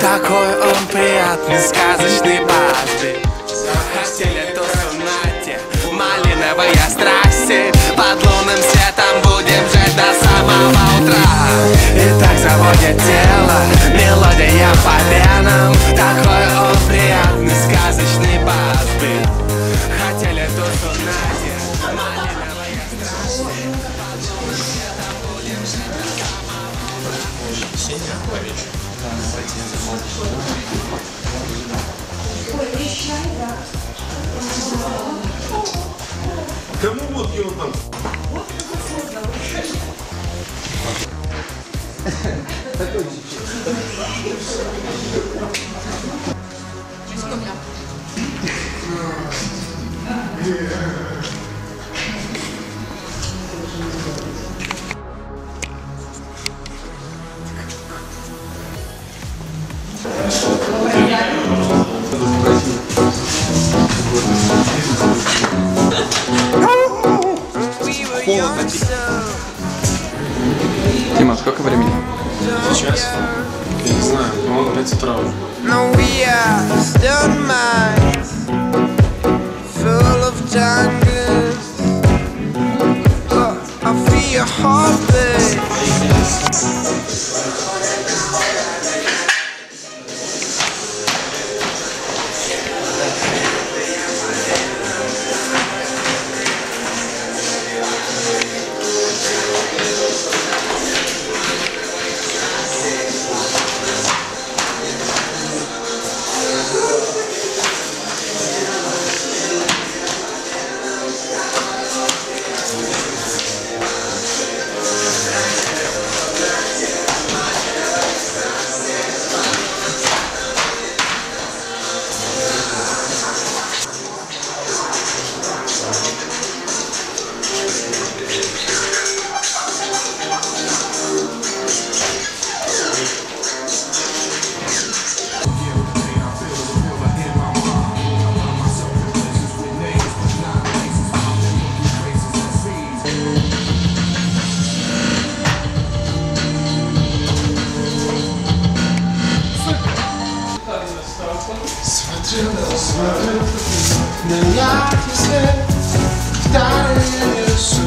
Такой он приятный, сказочный барби. Захотели тур в нате, в малиновой страсти. Под лунным светом будем жить до самого утра. И так заводит тело, мелодия по венам. Такой он приятный, сказочный барби. Хотели тур в нате, в малиновой страсти. Под лунным светом будем жить до самого утра. Кому вот его там? Вот такой Дима, сколько времени? Сейчас? Я не знаю, по-моему, 5 утра уже. Смотрю на яркий свет, вторые лишь.